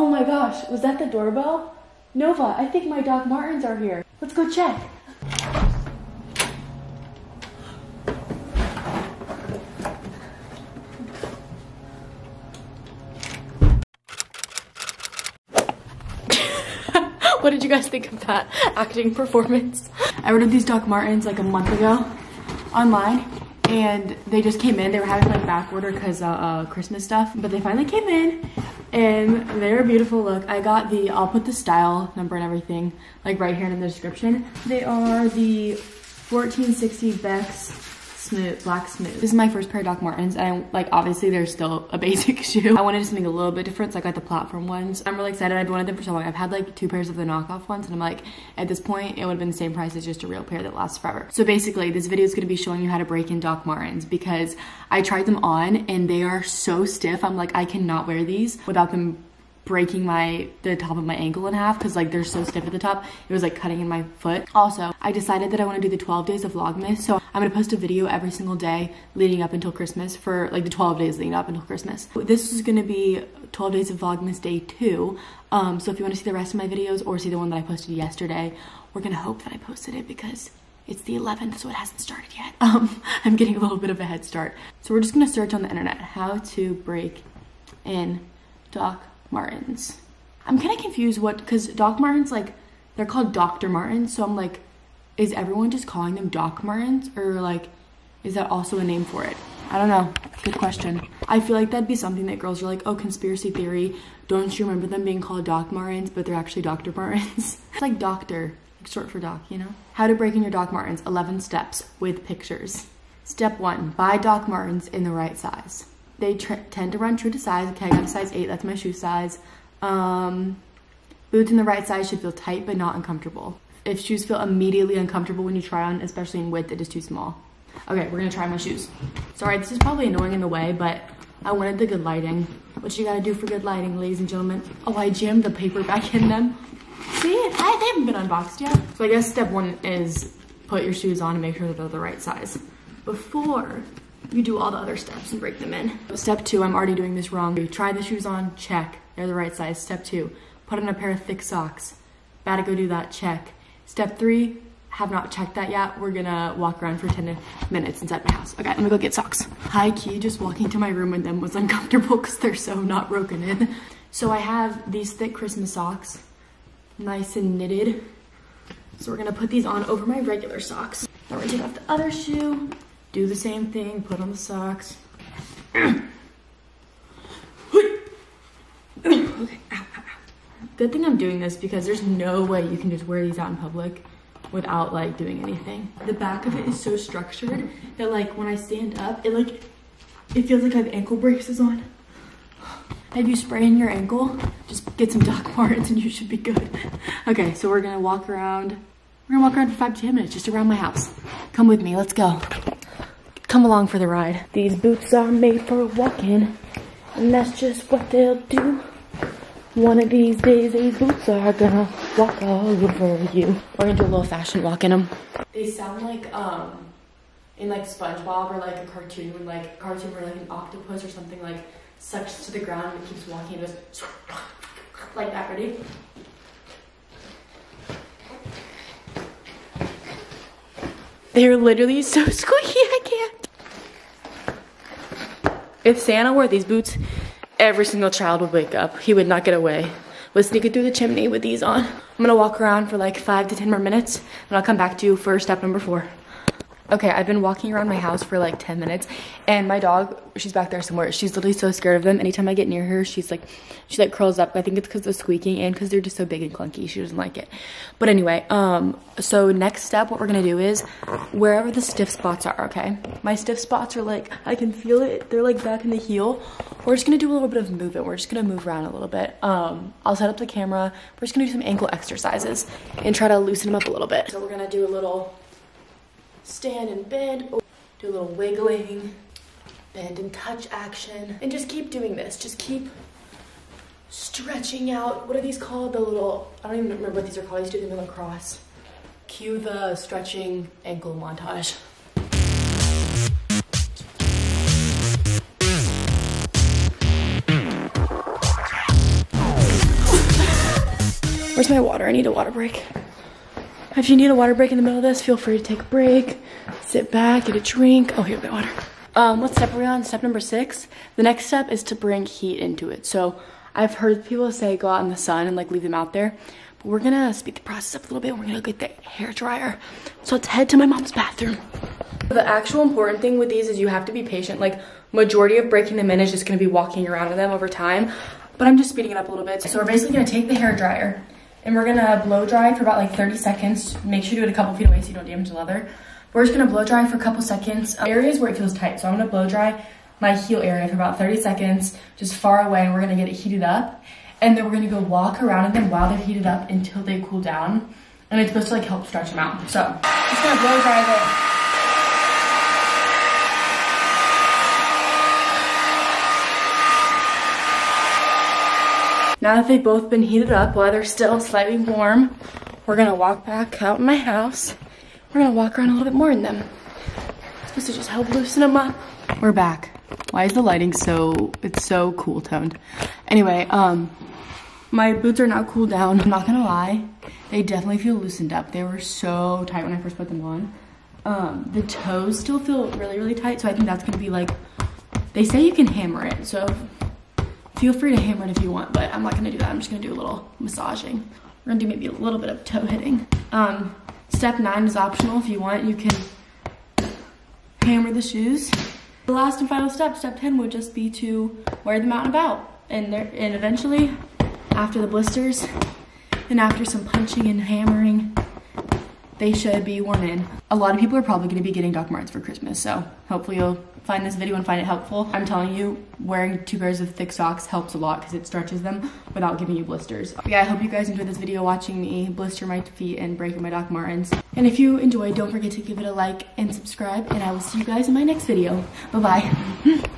Oh my gosh, was that the doorbell? Nova, I think my Doc Martens are here. Let's go check. What did you guys think of that acting performance? I ordered these Doc Martens like a month ago online, and they just came in. They were having like back order because Christmas stuff, but they finally came in and they're a beautiful look. I got the, I'll put the style number and everything like right here in the description. They are the 1460 Bex Smooth, black smooth. This is my first pair of Doc Martens, and I, like, obviously they're still a basic shoe. I wanted something a little bit different, so I got the platform ones. I'm really excited. I've wanted them for so long. I've had like two pairs of the knockoff ones, and I'm like, at this point, it would have been the same price as just a real pair that lasts forever. So basically, this video is going to be showing you how to break in Doc Martens, because I tried them on and they are so stiff. I'm like, I cannot wear these without them breaking the top of my ankle in half, because like they're so stiff at the top. It was like cutting in my foot. Also, I decided that I want to do the 12 days of Vlogmas, so I'm gonna post a video every single day leading up until Christmas, for like the 12 days leading up until Christmas. This is gonna be 12 days of Vlogmas day 2, so if you want to see the rest of my videos or see the one that I posted yesterday, we're gonna hope that I posted it because it's the 11th, so it hasn't started yet. I'm getting a little bit of a head start. So we're just gonna search on the internet how to break in Doc Martens. I'm kind of confused because Doc Martens, like, they're called Dr. Martens, so I'm like, is everyone just calling them Doc Martens, or like, is that also a name for it? I don't know. Good question. I feel like that'd be something that girls are like, oh, conspiracy theory, don't you remember them being called Doc Martens, but they're actually Dr. Martens. It's like doctor, like short for doc, you know? How to break in your Doc Martens, 11 steps with pictures. Step 1, buy Doc Martens in the right size. They tend to run true to size. Okay, I got a size 8, that's my shoe size. Boots in the right size should feel tight but not uncomfortable. If shoes feel immediately uncomfortable when you try on, especially in width, it is too small. Okay, we're gonna try my shoes. Sorry, this is probably annoying in the way, but I wanted the good lighting. What you gotta do for good lighting, ladies and gentlemen. Oh, I jammed the paper back in them. See, they haven't been unboxed yet. So I guess step 1 is put your shoes on and make sure that they're the right size before you do all the other steps and break them in. Step 2, I'm already doing this wrong. You try the shoes on, check, they're the right size. Step 2, put on a pair of thick socks. About to go do that, check. Step 3, have not checked that yet. We're gonna walk around for 10 minutes inside my house. Okay, I'm gonna go get socks. High key, just walking to my room in them was uncomfortable because they're so not broken in. So I have these thick Christmas socks, nice and knitted. So we're gonna put these on over my regular socks. Now we're gonna take off the other shoe. Do the same thing, put on the socks. Okay. Good thing I'm doing this because there's no way you can just wear these out in public without like doing anything. The back of it is so structured that like when I stand up, it feels like I have ankle braces on. If you sprain your ankle, just get some Doc Martens and you should be good. Okay, so we're gonna walk around. We're gonna walk around for 5 to 10 minutes, just around my house. Come with me, let's go. Come along for the ride. These boots are made for walking, and that's just what they'll do. One of these days, these boots are gonna walk all over you. We're gonna do a little fashion walk in them. They sound like, in like SpongeBob or like a cartoon, when like a cartoon where like an octopus or something like sucks to the ground and it keeps walking, it goes like that, ready? They're literally so squeaky, I can't. If Santa wore these boots, every single child would wake up. He would not get away. We'll sneak it through the chimney with these on. I'm gonna walk around for like 5 to 10 more minutes, and I'll come back to you for step number 4. Okay, I've been walking around my house for like 10 minutes, and my dog, she's back there somewhere. She's literally so scared of them. Anytime I get near her, she curls up. I think it's because of the squeaking and because they're just so big and clunky. She doesn't like it. But anyway, so next step, what we're gonna do is wherever the stiff spots are, okay? My stiff spots are like, I can feel it. They're like back in the heel. We're just gonna do a little bit of movement. We're just gonna move around a little bit. I'll set up the camera. We're just gonna do some ankle exercises and try to loosen them up a little bit. So we're gonna do a little stand and bend, do a little wiggling, bend and touch action, and just keep doing this. Just keep stretching out. What are these called? The little, I don't even remember what these are called. I used to do them in lacrosse. Cue the stretching ankle montage. Where's my water? I need a water break. If you need a water break in the middle of this, feel free to take a break, sit back, get a drink. Oh, here's my water. What step are we on? Step number 6. The next step is to bring heat into it. So I've heard people say go out in the sun and like leave them out there, but we're gonna speed the process up a little bit. We're gonna get the hair dryer. So let's head to my mom's bathroom. The actual important thing with these is you have to be patient. Like, majority of breaking them in is just gonna be walking around with them over time, but I'm just speeding it up a little bit. So we're basically gonna take the hair dryer and we're gonna blow dry for about like 30 seconds. Make sure you do it a couple feet away so you don't damage the leather. We're just gonna blow dry for a couple seconds. Areas where it feels tight. So I'm gonna blow dry my heel area for about 30 seconds, just far away, and we're gonna get it heated up. And then we're gonna go walk around in them while they're heated up until they cool down. And it's supposed to like help stretch them out. So just gonna blow dry there. Now that they've both been heated up, while they're still slightly warm, we're gonna walk back out in my house. We're gonna walk around a little bit more in them. It's supposed to just help loosen them up. We're back. Why is the lighting it's so cool toned? Anyway, my boots are not cooled down. I'm not gonna lie, they definitely feel loosened up. They were so tight when I first put them on. The toes still feel really, really tight, so I think that's gonna be like, they say you can hammer it, so feel free to hammer it if you want, but I'm not gonna do that. I'm just gonna do a little massaging. We're gonna do maybe a little bit of toe hitting. Step 9 is optional. If you want, you can hammer the shoes. The last and final step, step 10, would just be to wear them out and about. And eventually, after the blisters and after some punching and hammering, they should be worn in. A lot of people are probably gonna be getting Doc Martens for Christmas, so hopefully you'll find this video and find it helpful. I'm telling you, wearing 2 pairs of thick socks helps a lot because it stretches them without giving you blisters. But yeah, I hope you guys enjoyed this video watching me blister my feet and breaking my Doc Martens. And if you enjoyed, don't forget to give it a like and subscribe, and I will see you guys in my next video. Bye-bye.